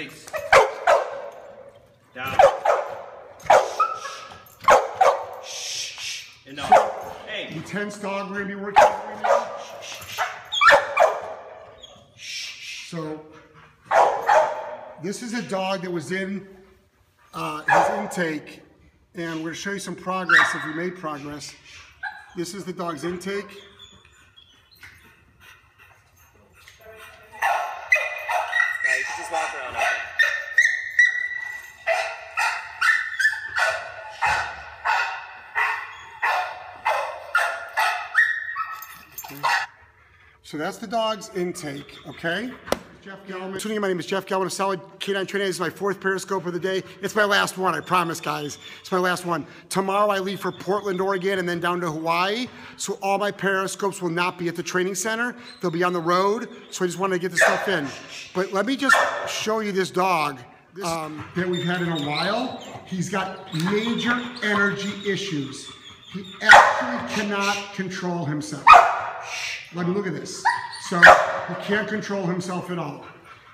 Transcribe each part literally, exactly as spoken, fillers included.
Release. Down. Enough. Hey. Intense dog, we're gonna be working right now. So this is a dog that was in uh, his intake, and we're gonna show you some progress if we made progress. This is the dog's intake. Walk around, okay. Okay. So that's the dog's intake, okay? Jeff Gellman. Tuning in, my name is Jeff Gellman of Solid K nine Training. This is my fourth Periscope of the day. It's my last one, I promise, guys. It's my last one. Tomorrow I leave for Portland, Oregon, and then down to Hawaii. So all my Periscopes will not be at the training center. They'll be on the road. So I just wanted to get this stuff in. But let me just show you this dog um, that we've had in a while. He's got major energy issues. He actually cannot control himself. Let me look at this. So he can't control himself at all.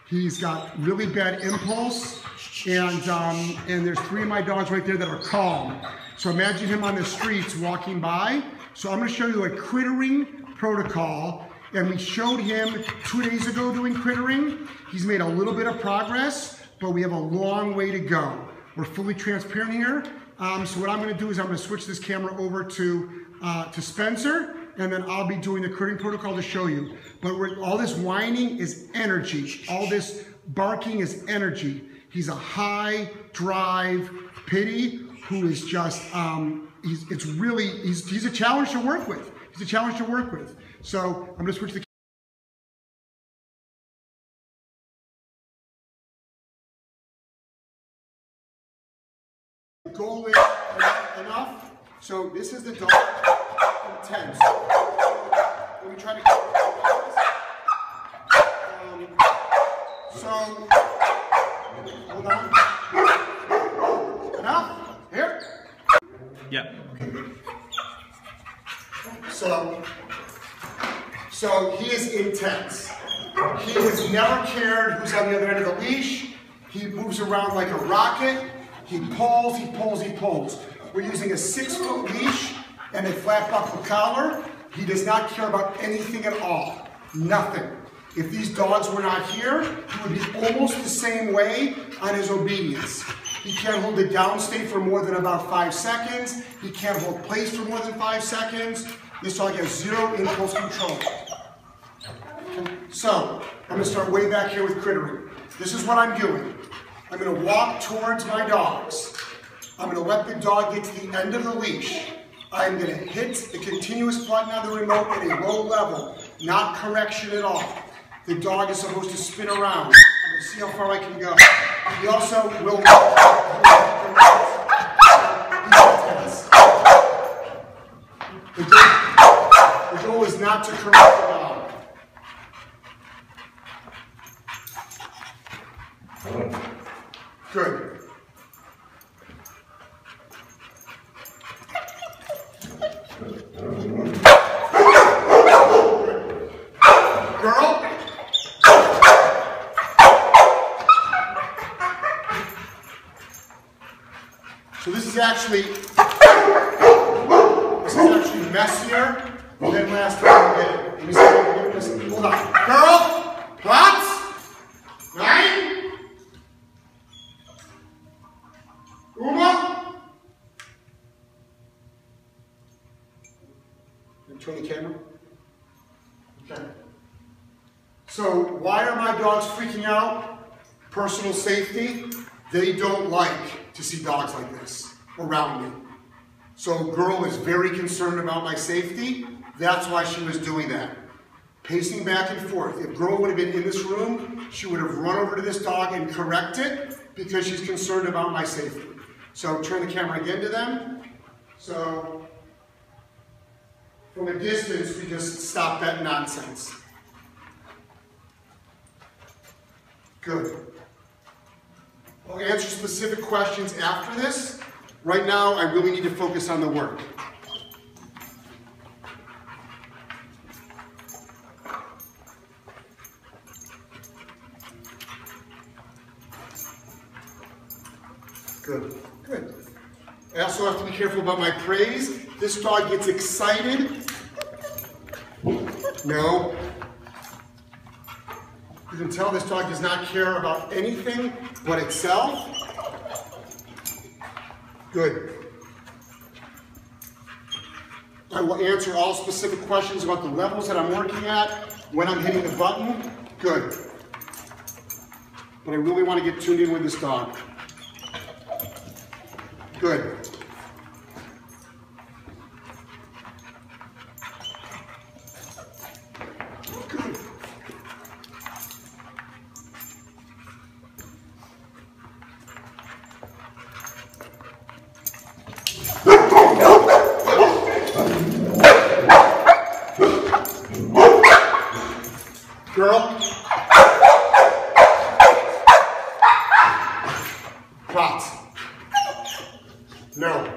He's got really bad impulse, and um, and there's three of my dogs right there that are calm. So imagine him on the streets walking by. So I'm gonna show you a crittering protocol, and we showed him two days ago doing crittering. He's made a little bit of progress, but we have a long way to go. We're fully transparent here. Um, so what I'm gonna do is I'm gonna switch this camera over to, uh, to Spencer, and then I'll be doing the crittering protocol to show you. But we're, all this whining is energy. All this barking is energy. He's a high drive pitty who is just, um, he's, it's really, he's, he's a challenge to work with. He's a challenge to work with. So I'm gonna switch the goal is enough. So this is the dog. Intense. When we try to um, so hold on. Enough. Here? Yeah. Okay. So so he is intense. He has never cared who's on the other end of the leash. He moves around like a rocket. He pulls, he pulls, he pulls. We're using a six-foot leash and a flat buckle collar. He does not care about anything at all. Nothing. If these dogs were not here, he would be almost the same way on his obedience. He can't hold the down state for more than about five seconds. He can't hold place for more than five seconds. This dog has zero impulse control. So, I'm gonna start way back here with crittering. This is what I'm doing. I'm gonna walk towards my dogs. I'm gonna let the dog get to the end of the leash. I'm going to hit the continuous button on the remote at a low level, not correction at all. The dog is supposed to spin around. I'm going to see how far I can go. He also will the goal, the goal is not to correct the dog. Good. Actually, this is actually messier than last time we did it. Just, hold on. Girl, what? Nine? Uma? Turn the camera. Okay. So, why are my dogs freaking out? Personal safety. They don't like to see dogs like this around me. So girl is very concerned about my safety. That's why she was doing that. Pacing back and forth. If girl would have been in this room, she would have run over to this dog and corrected because she's concerned about my safety. So turn the camera again to them. So from a distance, we just stop that nonsense. Good. I'll answer specific questions after this. Right now, I really need to focus on the work. Good, good. I also have to be careful about my praise. This dog gets excited. No. You can tell this dog does not care about anything but itself. Good. I will answer all specific questions about the levels that I'm working at, when I'm hitting the button. Good. But I really want to get tuned in with this dog. Good. Good. Girl. Props. No.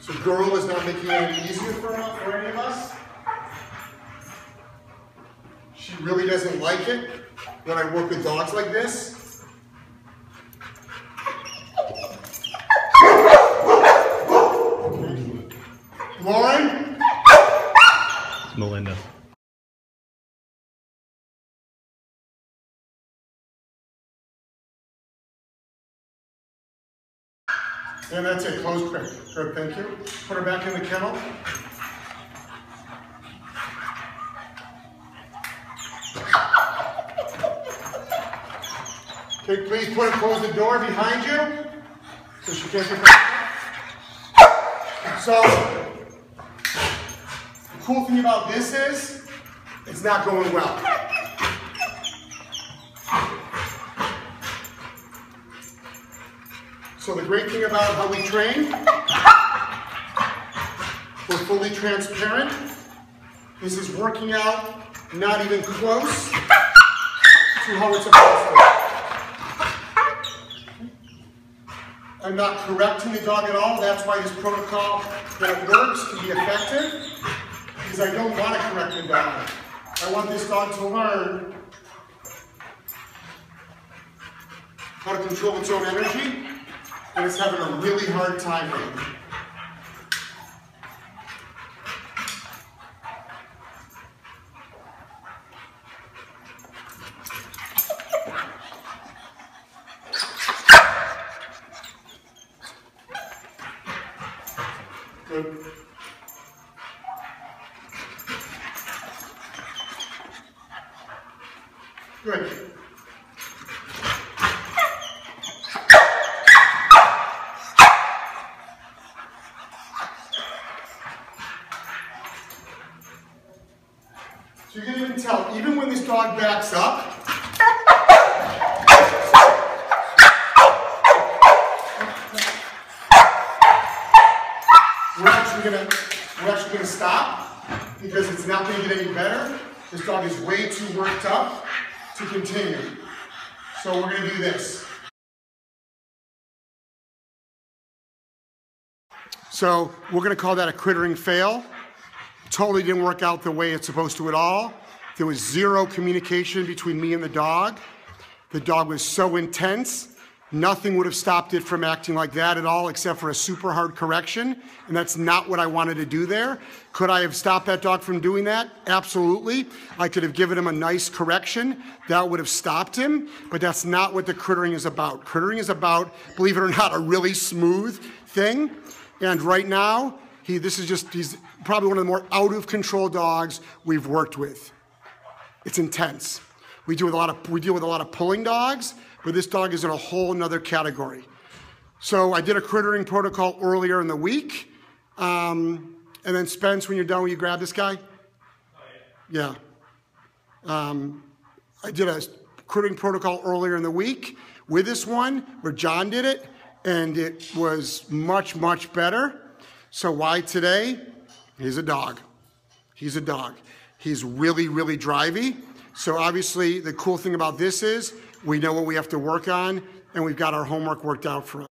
So girl is not making it any easier for, for any of us. She really doesn't like it when I work with dogs like this. Lauren? It's Melinda. And that's it, close grip. Good, thank you. Put her back in the kennel. Okay, please put her, close the door behind you so she can't get back. So, the cool thing about this is it's not going well. So the great thing about how we train, we're fully transparent. This is working out not even close to how it's supposed to. I'm not correcting the dog at all. That's why this protocol that works to be effective, because I don't want to correct the dog. I want this dog to learn how to control its own energy. And it's having a really hard time right now. Good. Good. So you can even tell, even when this dog backs up, we're actually gonna, we're actually gonna stop because it's not gonna get any better. This dog is way too worked up to continue. So we're gonna do this. So we're gonna call that a crittering fail. Totally didn't work out the way it's supposed to at all. There was zero communication between me and the dog. The dog was so intense, nothing would have stopped it from acting like that at all except for a super hard correction, and that's not what I wanted to do there. Could I have stopped that dog from doing that? Absolutely. I could have given him a nice correction. That would have stopped him, but that's not what the crittering is about. Crittering is about, believe it or not, a really smooth thing, and right now, He, this is just, he's probably one of the more out of control dogs we've worked with. It's intense. We deal with a lot of, we deal with a lot of pulling dogs, but this dog is in a whole nother category. So I did a crittering protocol earlier in the week. Um, and then Spence, when you're done, will you grab this guy? Oh, yeah. Yeah. Um, I did a crittering protocol earlier in the week with this one where John did it, and it was much, much better. So why today? He's a dog. He's a dog. He's really, really drivey. So obviously the cool thing about this is we know what we have to work on and we've got our homework worked out for us.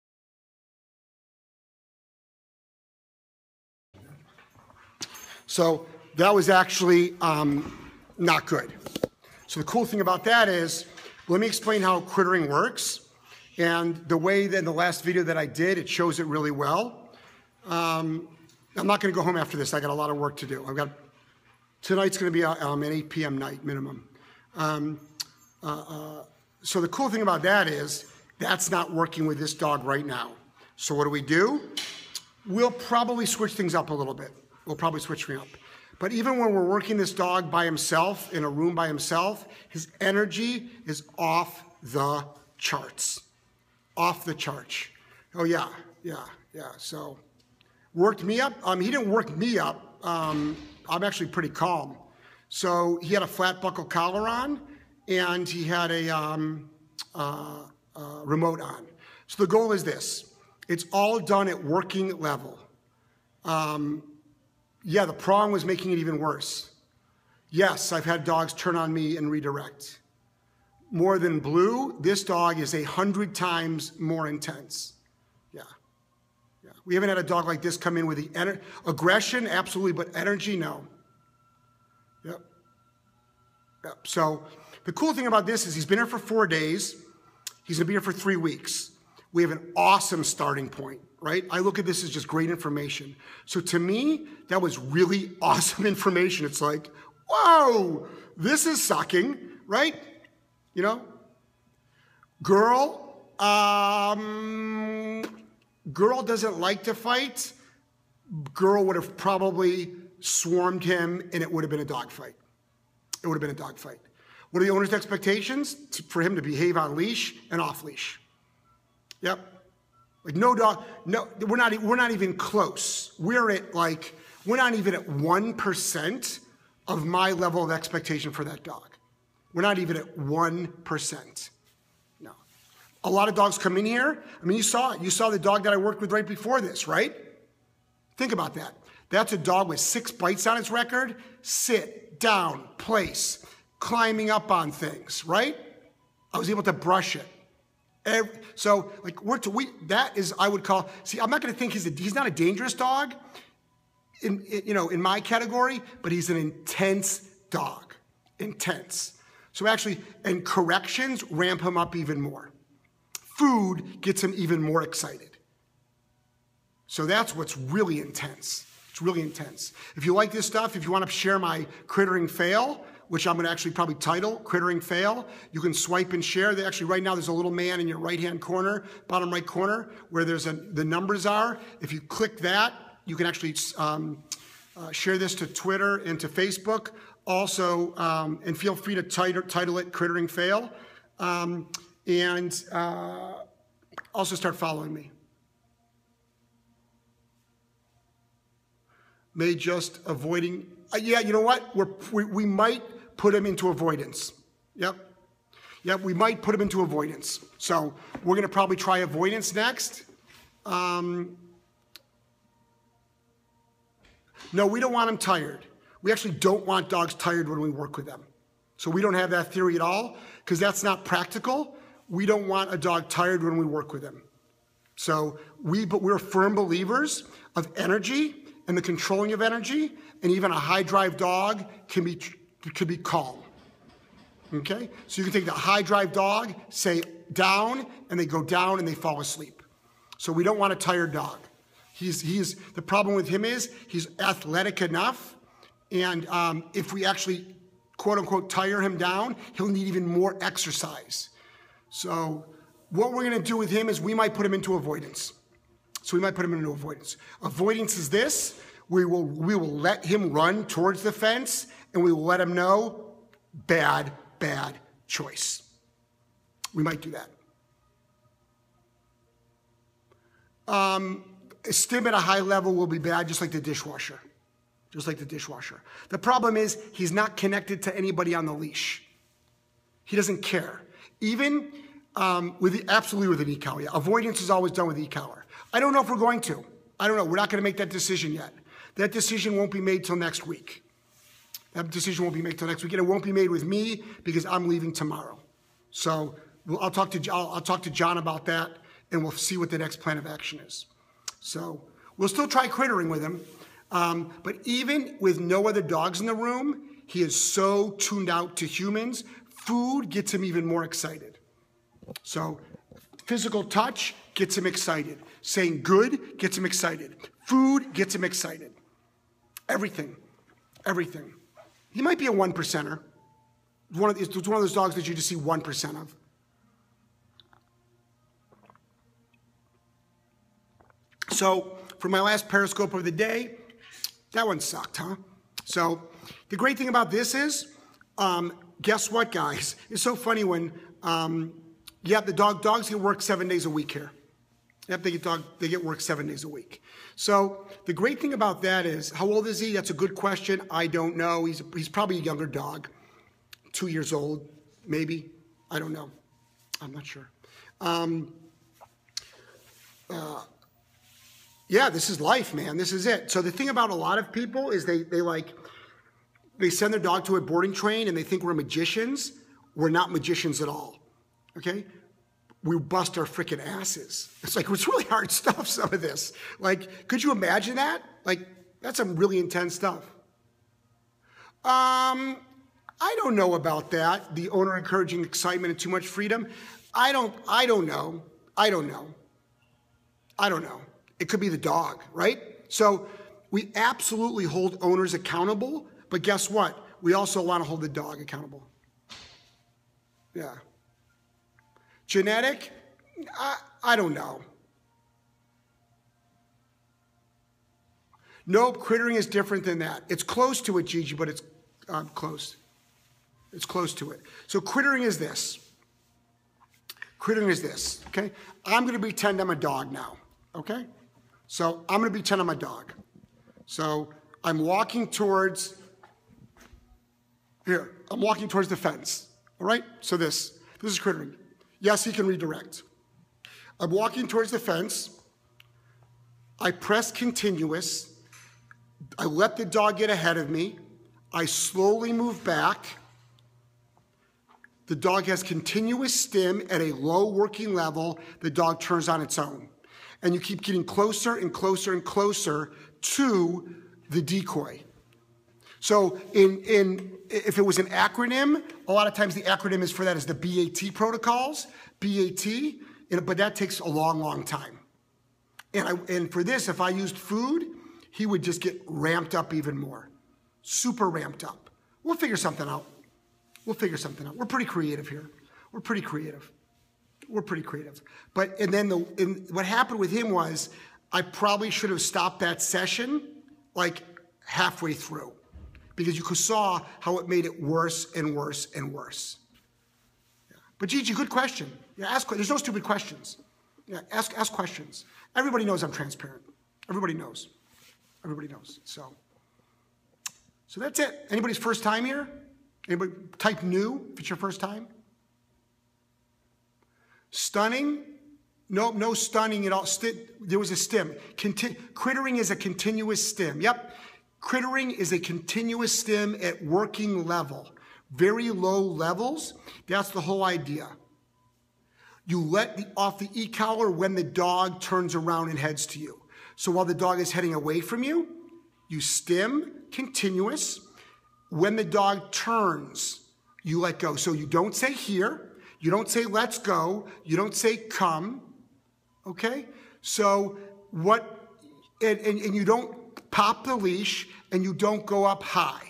So that was actually um, not good. So the cool thing about that is, let me explain how crittering works. And the way that in the last video that I did, it shows it really well. Um, I'm not going to go home after this. I got a lot of work to do. I've got tonight's going to be um, an eight p m night minimum. Um, uh, uh, so the cool thing about that is that's not working with this dog right now. So what do we do? We'll probably switch things up a little bit. We'll probably switch things up. But even when we're working this dog by himself, in a room by himself, his energy is off the charts. Off the charts. Oh yeah, yeah, yeah. So worked me up. Um, he didn't work me up. Um, I'm actually pretty calm. So he had a flat buckle collar on, and he had a um, uh, uh, remote on. So the goal is this. It's all done at working level. Um, Yeah, the prong was making it even worse. Yes, I've had dogs turn on me and redirect. More than Blue, this dog is a hundred times more intense. Yeah, yeah. We haven't had a dog like this come in with the ener aggression, absolutely, but energy, no. Yep. Yep. So the cool thing about this is he's been here for four days. He's gonna be here for three weeks. We have an awesome starting point, right? I look at this as just great information. So to me, that was really awesome information. It's like, whoa, this is sucking, right? You know? Girl, um, girl doesn't like to fight. Girl would have probably swarmed him and it would have been a dog fight. It would have been a dog fight. What are the owner's expectations? For him to behave on leash and off leash. Yep. Like no dog, no, we're not, we're not even close. We're at like, we're not even at one percent of my level of expectation for that dog. We're not even at one percent. No. A lot of dogs come in here. I mean, you saw it. You saw the dog that I worked with right before this, right? Think about that. That's a dog with six bites on its record. Sit, down, place, climbing up on things, right? I was able to brush it. Every, so like we're to, we that is I would call see I'm not going to think he's a, he's not a dangerous dog in, in you know in my category, but he's an intense dog, intense. So actually, and corrections ramp him up even more. Food gets him even more excited. So that's what's really intense. It's really intense. If you like this stuff, if you want to share my Crittering fail, which I'm going to actually probably title Crittering Fail. You can swipe and share. Actually, right now, there's a little man in your right-hand corner, bottom right corner, where there's a, the numbers are. If you click that, you can actually um, uh, share this to Twitter and to Facebook. Also, um, and feel free to title, title it Crittering Fail. Um, and uh, also start following me. May just avoiding, uh, yeah, you know what? We're, we, we might, put him into avoidance. Yep. Yep, we might put him into avoidance. So we're going to probably try avoidance next. Um, no, we don't want him tired. We actually don't want dogs tired when we work with them. So we don't have that theory at all because that's not practical. We don't want a dog tired when we work with them. So we, but we're firm believers of energy and the controlling of energy, and even a high drive dog can be It could be calm, okay? So you can take the high drive dog, say down, and they go down and they fall asleep. So we don't want a tired dog. He's, he's, the problem with him is he's athletic enough, and um, if we actually, quote unquote, tire him down, he'll need even more exercise. So what we're gonna do with him is we might put him into avoidance. So we might put him into avoidance. Avoidance is this, we will, we will let him run towards the fence, and we will let him know, bad, bad choice. We might do that. Um, a stim at a high level will be bad, just like the dishwasher. Just like the dishwasher. The problem is he's not connected to anybody on the leash. He doesn't care. Even um, with the, absolutely with an e-collar. Yeah. Avoidance is always done with e-collar. I don't know if we're going to. I don't know. We're not going to make that decision yet. That decision won't be made till next week. That decision won't be made till next week, and it won't be made with me because I'm leaving tomorrow. So we'll, I'll talk to I'll, I'll talk to John about that, and we'll see what the next plan of action is. So we'll still try crittering with him, um, but even with no other dogs in the room, he is so tuned out to humans. Food gets him even more excited. So Physical touch gets him excited. Saying good gets him excited. Food gets him excited. Everything. Everything. He might be a one percenter. One of, it's one of those dogs that you just see one percent of. So for my last Periscope of the day, that one sucked, huh? So the great thing about this is, um, guess what, guys? It's so funny when, um, yeah, the dog, dogs can work seven days a week here. Yep, they get, dog, they get work seven days a week. So the great thing about that is, how old is he? That's a good question. I don't know. He's, a, he's probably a younger dog, two years old, maybe. I don't know. I'm not sure. Um, uh, yeah, this is life, man. This is it. So the thing about a lot of people is they, they like, they send their dog to a boarding train and they think we're magicians. We're not magicians at all, okay? We bust our freaking asses. It's like, it's really hard stuff, some of this. Like, could you imagine that? Like, that's some really intense stuff. Um, I don't know about that. The owner encouraging excitement and too much freedom. I don't, I don't know. I don't know. I don't know. It could be the dog, right? So we absolutely hold owners accountable, but guess what? We also want to hold the dog accountable. Yeah. Genetic? I, I don't know. Nope, crittering is different than that. It's close to it, Gigi, but it's uh, close. It's close to it. So crittering is this. Crittering is this, okay? I'm going to pretend I'm a dog now, okay? So I'm going to pretend I'm a dog. So I'm walking towards, here, I'm walking towards the fence, all right? So this, this is crittering. Yes, he can redirect. I'm walking towards the fence. I press continuous. I let the dog get ahead of me. I slowly move back. The dog has continuous stim at a low working level. The dog turns on its own. And you keep getting closer and closer and closer to the decoy. So in, in, if it was an acronym, a lot of times the acronym is for that is the B A T protocols, B A T, and, but that takes a long, long time. And, I, and for this, if I used food, he would just get ramped up even more, super ramped up. We'll figure something out. We'll figure something out. We're pretty creative here. We're pretty creative. We're pretty creative. But, and then the, and what happened with him was I probably should have stopped that session like halfway through, because you saw how it made it worse and worse and worse. Yeah. But Gigi, good question. Yeah, ask, there's no stupid questions. Yeah, ask, ask questions. Everybody knows I'm transparent. Everybody knows. Everybody knows. So, so that's it. Anybody's first time here? Anybody type new if it's your first time? Stunning? No, no stunning at all. St there was a stim. Conti crittering is a continuous stim. Yep. Crittering is a continuous stim at working level, very low levels. That's the whole idea. You let the, off the e-collar when the dog turns around and heads to you. So while the dog is heading away from you, you stim continuous. When the dog turns, you let go. So you don't say here, you don't say let's go, you don't say come, okay? So what, and, and, and you don't pop the leash, and you don't go up high,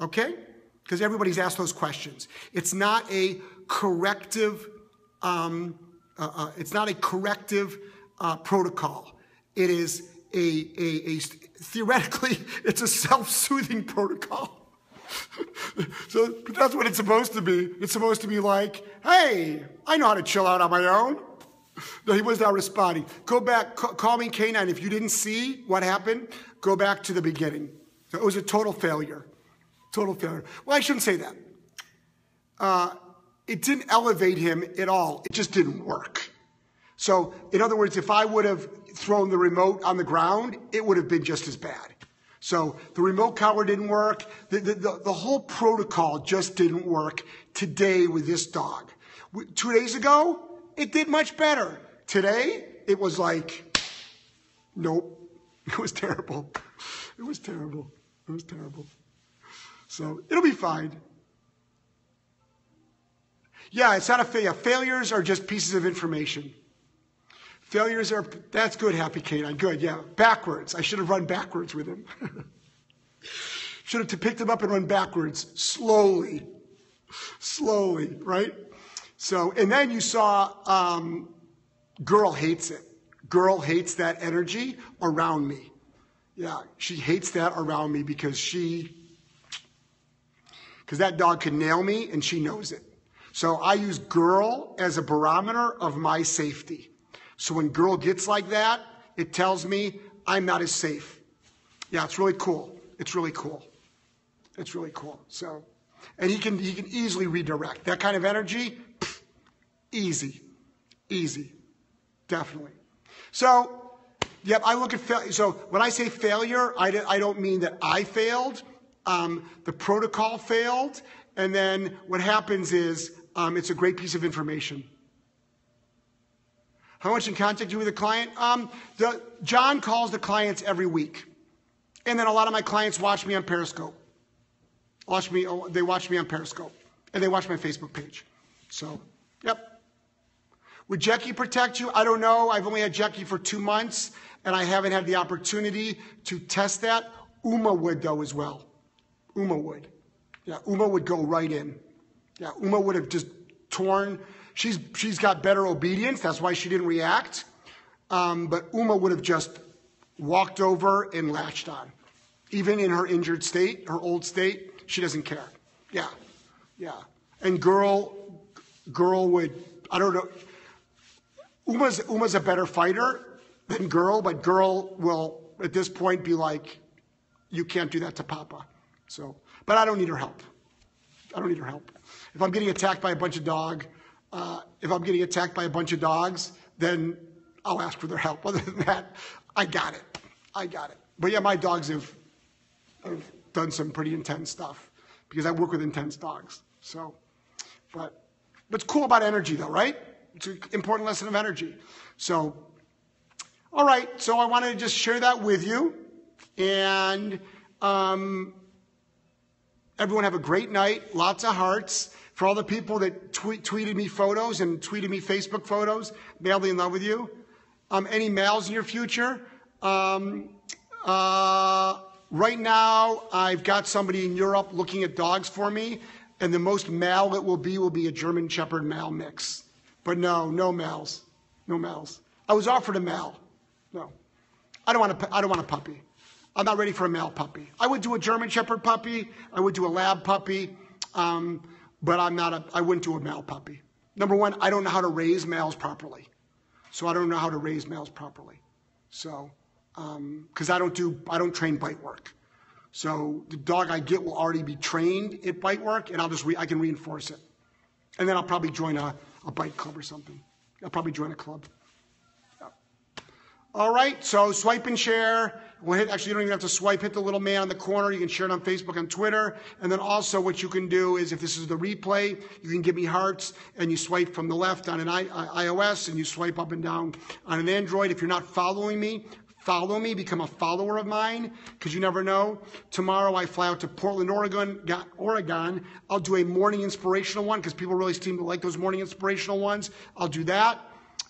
okay? Because everybody's asked those questions. It's not a corrective, um, uh, uh, it's not a corrective uh, protocol. It is a, a, a, theoretically, it's a self-soothing protocol. So that's what it's supposed to be. It's supposed to be like, hey, I know how to chill out on my own. No, he was not responding. Go back, call me K nine. If you didn't see what happened, go back to the beginning. So it was a total failure. Total failure. Well, I shouldn't say that. Uh, it didn't elevate him at all. It just didn't work. So, in other words, if I would have thrown the remote on the ground, it would have been just as bad. So the remote collar didn't work. The, the, the, the whole protocol just didn't work today with this dog. Two days ago, it did much better. Today, it was like, nope. It was terrible. It was terrible. It was terrible. So it'll be fine. Yeah, it's not a failure. Failures are just pieces of information. Failures are, that's good, Happy Canine, good, yeah. Backwards, I should have run backwards with him. Should have picked him up and run backwards, slowly, slowly, right? So, and then you saw, um, girl hates it. Girl hates that energy around me. Yeah, she hates that around me because she, because that dog can nail me and she knows it. So I use girl as a barometer of my safety. So when girl gets like that, it tells me I'm not as safe. Yeah, it's really cool. It's really cool. It's really cool. So, and he can, he can easily redirect. That kind of energy, pff, easy, easy, definitely. So, yep, I look at failure. So when I say failure, I, d I don't mean that I failed. Um, the protocol failed. And then what happens is um, it's a great piece of information. How much in contact are you with the client? Um, the, John calls the clients every week. And then a lot of my clients watch me on Periscope. Watch me, they watch me on Periscope. And they watch my Facebook page. So, yep. Would Jackie protect you? I don't know. I've only had Jackie for two months, and I haven't had the opportunity to test that. Uma would, though, as well. Uma would. Yeah, Uma would go right in. Yeah, Uma would have just torn. She's, she's got better obedience. That's why she didn't react. Um, but Uma would have just walked over and latched on. Even in her injured state, her old state, she doesn't care. Yeah, yeah. And girl, girl would, I don't know. Uma's, Uma's a better fighter than girl, but girl will, at this point, be like, you can't do that to Papa. So, but I don't need her help. I don't need her help. If I'm getting attacked by a bunch of dog, uh, if I'm getting attacked by a bunch of dogs, then I'll ask for their help. Other than that, I got it. I got it. But yeah, my dogs have, have done some pretty intense stuff because I work with intense dogs. So, but what's cool about energy though, right? It's an important lesson of energy. So, all right. So I wanted to just share that with you. And um, everyone have a great night. Lots of hearts. For all the people that tweet, tweeted me photos and tweeted me Facebook photos, madly in love with you. Um, any males in your future? Um, uh, right now, I've got somebody in Europe looking at dogs for me. And the most male it will be will be a German Shepherd male mix. But no, no males, no males. I was offered a male, no. I don't want a, I don't want a puppy. I'm not ready for a male puppy. I would do a German Shepherd puppy. I would do a lab puppy, um, but I'm not a, I wouldn't do a male puppy. Number one, I don't know how to raise males properly. So I don't know how to raise males properly. So, um, cause I don't do, I don't train bite work. So the dog I get will already be trained at bite work and I'll just, re, I can reinforce it. And then I'll probably join a, a bike club or something. I'll probably join a club. Yeah. All right, so swipe and share. We'll hit, actually, you don't even have to swipe. Hit the little man on the corner. You can share it on Facebook and Twitter. And then also what you can do is if this is the replay, you can give me hearts, and you swipe from the left on an I, I, iOS, and you swipe up and down on an Android. If you're not following me, follow me. Become a follower of mine because you never know. Tomorrow I fly out to Portland, Oregon. Got Oregon. I'll do a morning inspirational one because people really seem to like those morning inspirational ones. I'll do that.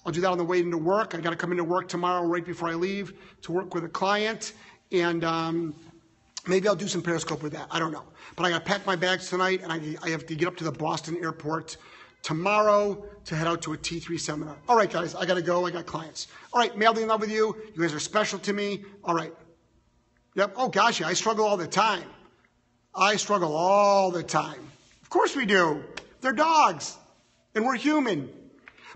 I'll do that on the way into work. I got to come into work tomorrow right before I leave to work with a client. And um, maybe I'll do some Periscope with that. I don't know. But I got to pack my bags tonight, and I, I have to get up to the Boston airport tomorrow to head out to a T three seminar. All right, guys, I got to go. I got clients. All right, madly in love with you. You guys are special to me. All right. Yep. Oh, gosh, yeah, I struggle all the time. I struggle all the time. Of course we do. They're dogs, and we're human.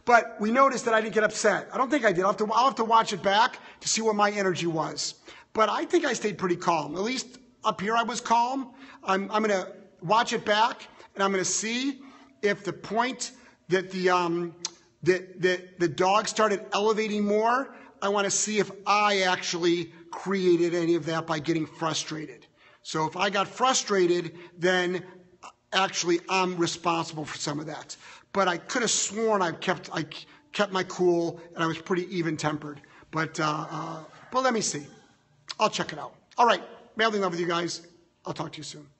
But we noticed that I didn't get upset. I don't think I did. I'll have to, I'll have to watch it back to see what my energy was. But I think I stayed pretty calm. At least up here I was calm. I'm, I'm going to watch it back, and I'm going to see if the point that the, um, that, that the dog started elevating more, I want to see if I actually created any of that by getting frustrated. So if I got frustrated, then actually I'm responsible for some of that. But I could have sworn I kept, I kept my cool, and I was pretty even-tempered. But, uh, uh, but let me see. I'll check it out. All right. Madly in love with you guys. I'll talk to you soon.